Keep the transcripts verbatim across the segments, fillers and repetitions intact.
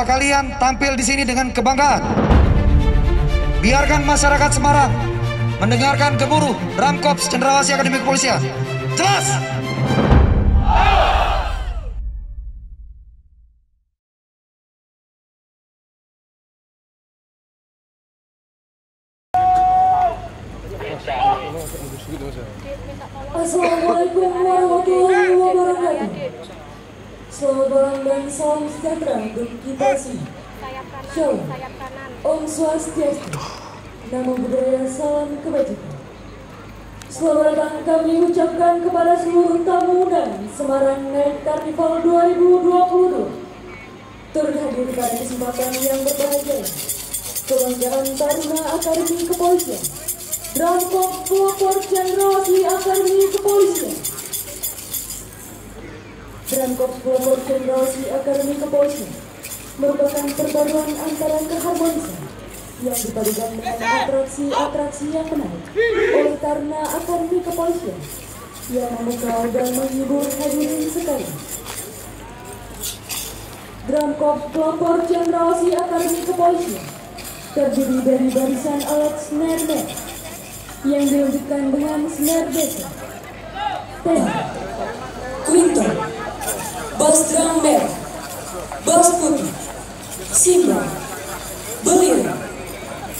bahwa kalian tampil di sini dengan kebanggaan. Biarkan masyarakat Semarang mendengarkan gemuruh Drum Corps Cenderawasih Akademi Kepolisian. Jelas? Assalamualaikum warahmatullahi wabarakatuh. Selamat malam dan salam sejahtera untuk kita semua. Shalom, Om Swastiastu, Namo Buddhaya, salam kebajikan. Selamat datang kami ucapkan kepada seluruh tamu undangan Semarang Night Carnival dua ribu dua puluh dua. Turut hadir pada kesempatan yang berbahagia kebanggaan Taruna Akademi Kepolisian, Drum Corps Pelopor Cenderawasih Akademi Kepolisian. Drum Corps Pelopor Cenderawasih Akademi Kepolisian merupakan perpaduan antara keharmonisan yang dipadukan dengan atraksi-atraksi yang menarik oleh karena Akademi Kepolisian yang memukau dan menghibur hadirin sekalian. Drum Corps Pelopor Cenderawasih Akademi Kepolisian terdiri dari barisan alat snare yang dilanjutkan dengan Snerdek Ten Quinton Bass Drum, Bass Putih, Simbal, Belir,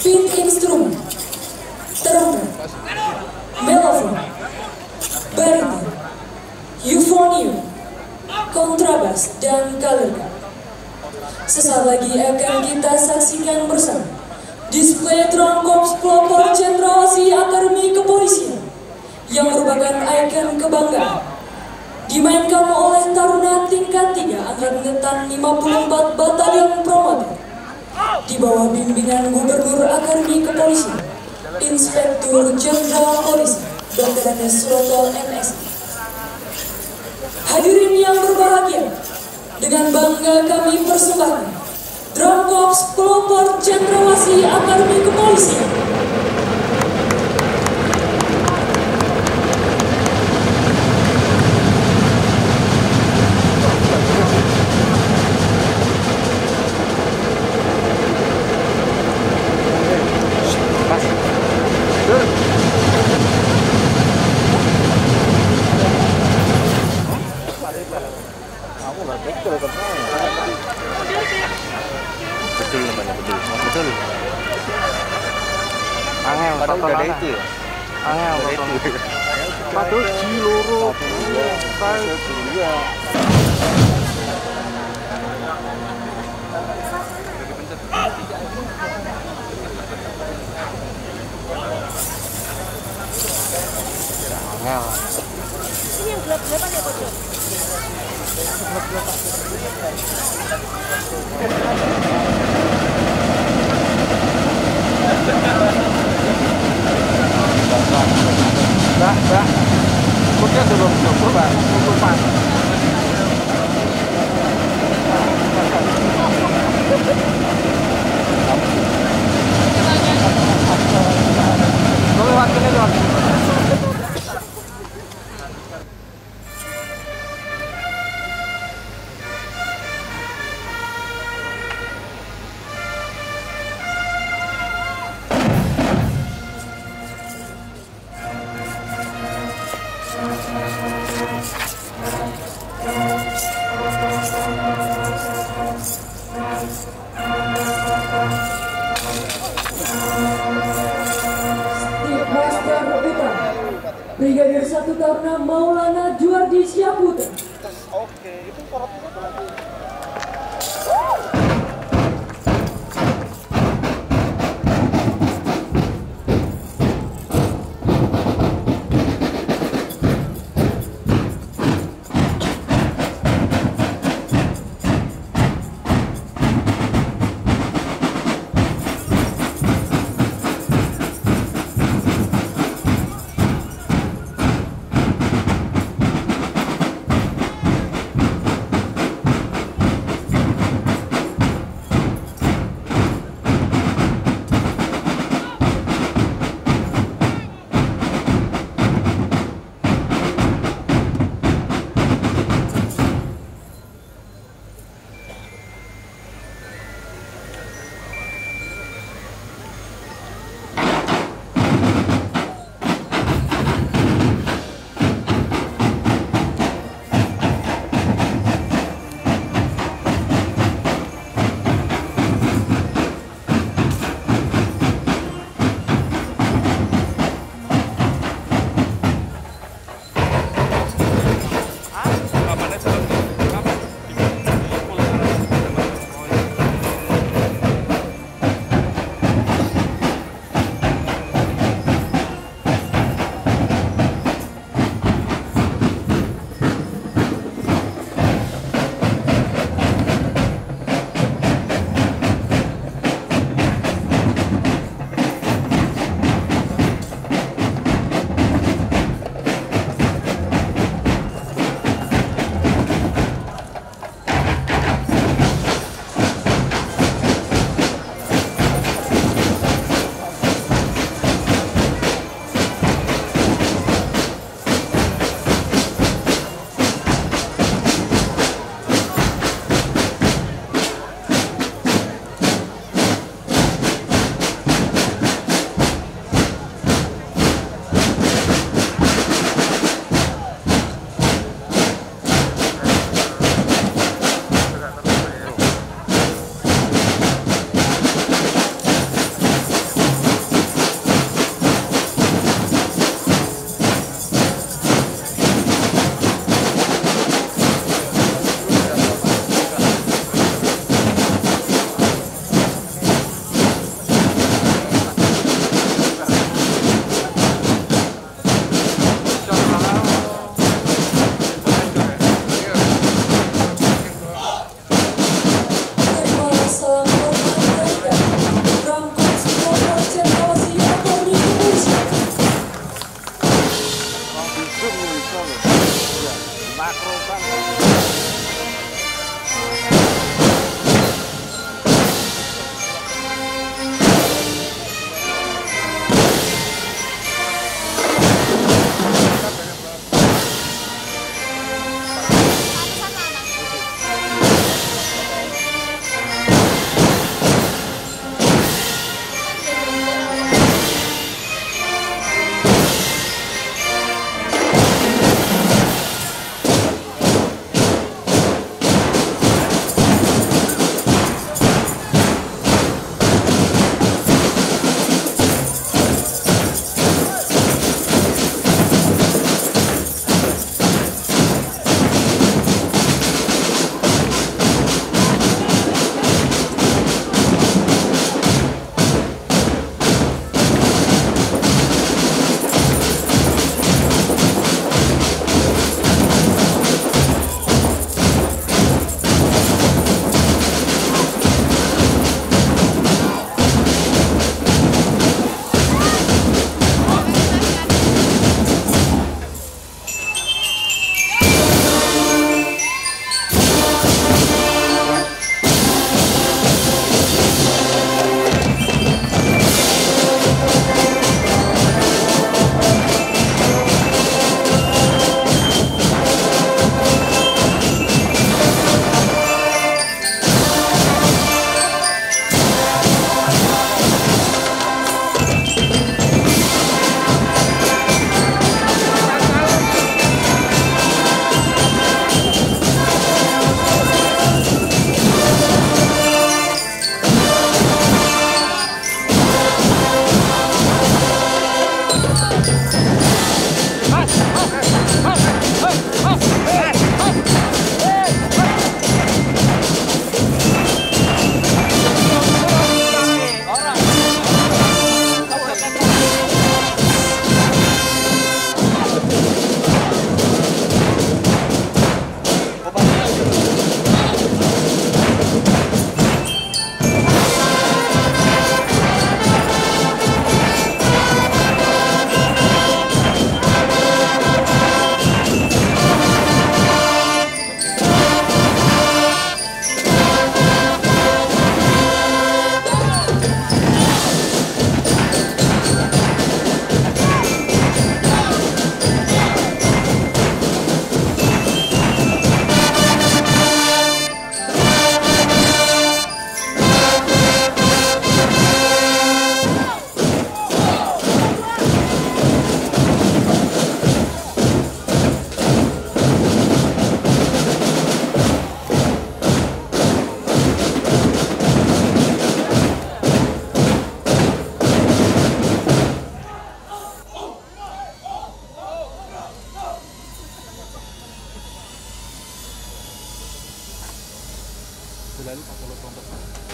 Fit Instrumen, Trumpet, Melofon, Bariton, Euphonium, Kontrabas, dan Kalerga. Sesaat lagi akan kita saksikan bersama display Drum Corps Pelopor Cenderawasih Akademi Kepolisian yang merupakan ikon kebanggaan, dimainkan oleh Taruna tingkat tiga Angkatan lima puluh empat Batalyon Promoter di bawah bimbingan Gubernur Akademi Kepolisian Inspektur Jenderal Polisi Doktor Doktor Suroto M S. Hadirin yang berbahagia, dengan bangga kami persembahkan Drum Corps Pelopor Cenderawasih Akademi Kepolisian. Betul namanya, betul. Betul. Angel, papa ada itu ya? Angel, papa ada itu. Padahal jiloro. Angel. Ini yang gelap-gelap aja, Pak. Gelap-gelap. Bah, bah, putih sebelum cukur, bah, cukur pan. Boleh waktu ni dong. Brigadir Satu Taruna Maulana Juardi Syaputra. Oke, itu korupnya berarti. makro banget.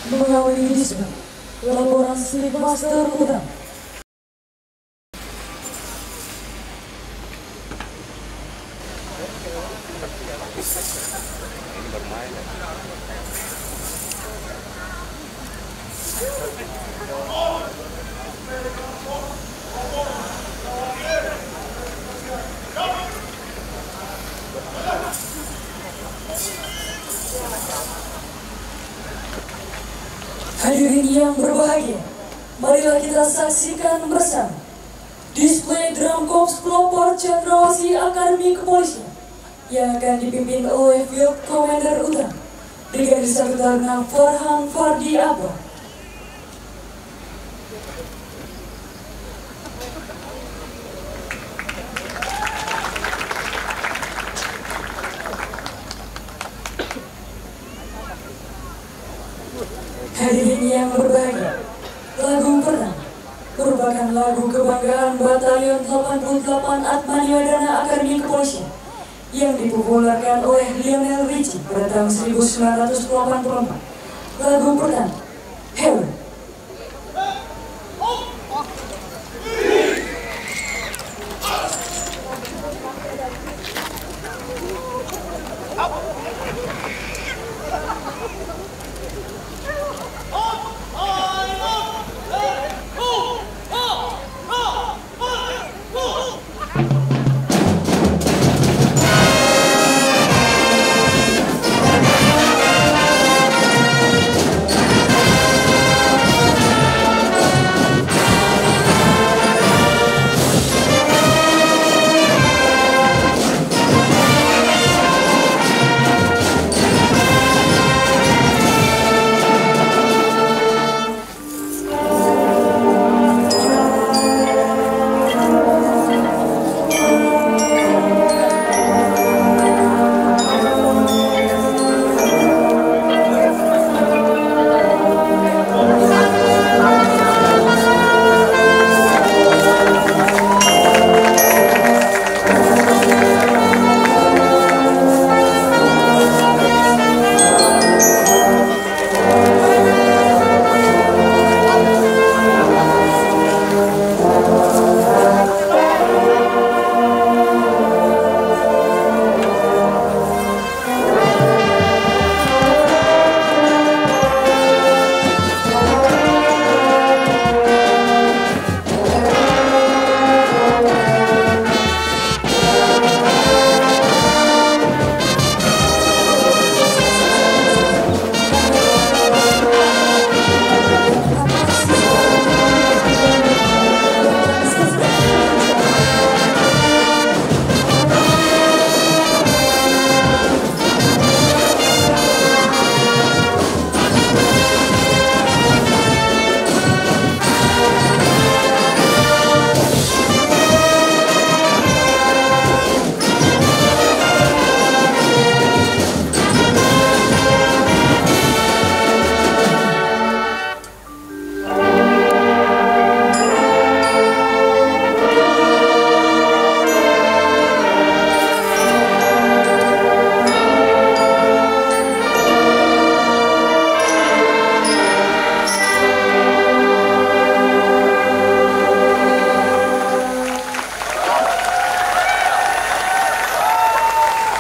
Mengawali disband laporan slip master udang. Ini bermain. Hadirin yang berbahagia, marilah kita saksikan bersama display Drum Corps Pelopor Cenderawasih Akademi Kepolisian yang akan dipimpin oleh Field Commander Utara Brigadir satu Taruna Farhan Fardi Akpol. Hadirin yang berbahagia, lagu pertama merupakan lagu kebanggaan Batalion delapan puluh delapan Atman Yodhana Akarni Kepolisian yang dipopulerkan oleh Lionel Richie pada tahun seribu sembilan ratus delapan puluh empat. Lagu pertama, Heaven.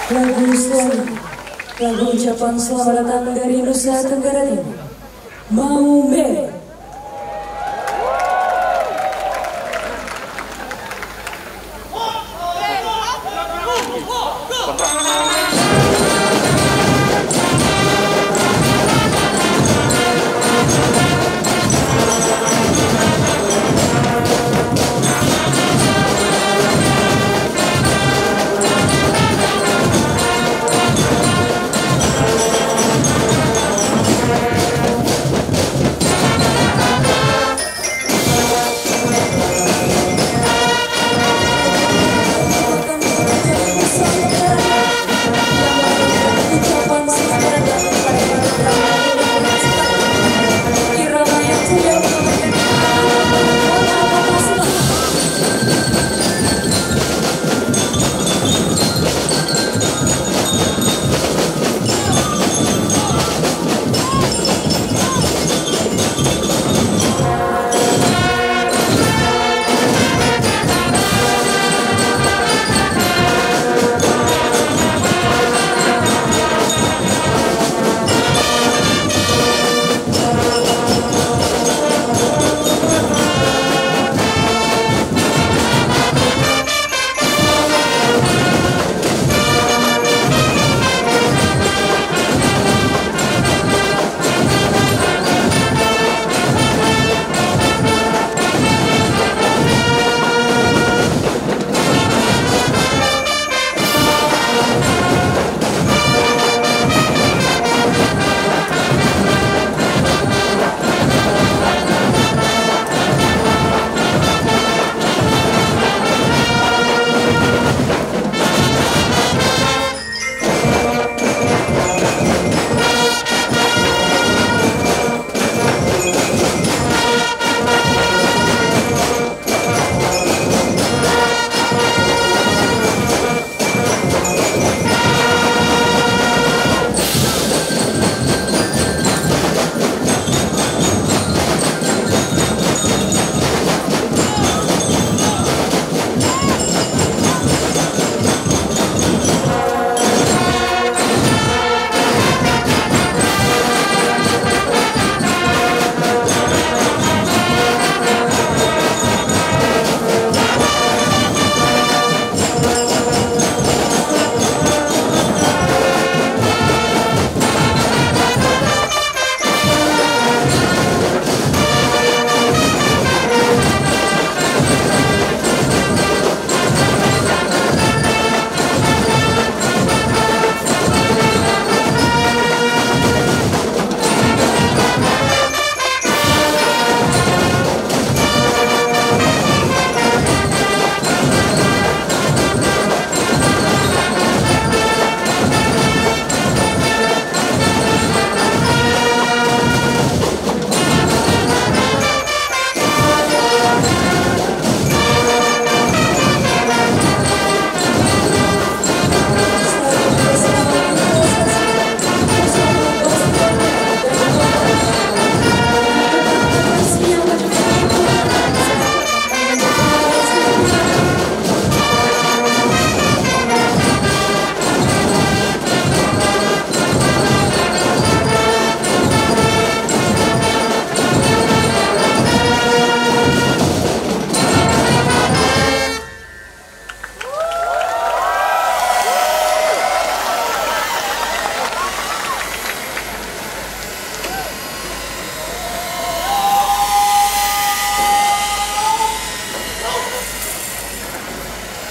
Lagu Islami, lagu ucapan selamat datang dari Nusa Tenggara Timur, Maume.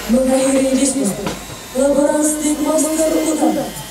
Mengakhiri diskusi, laporan stigma utama.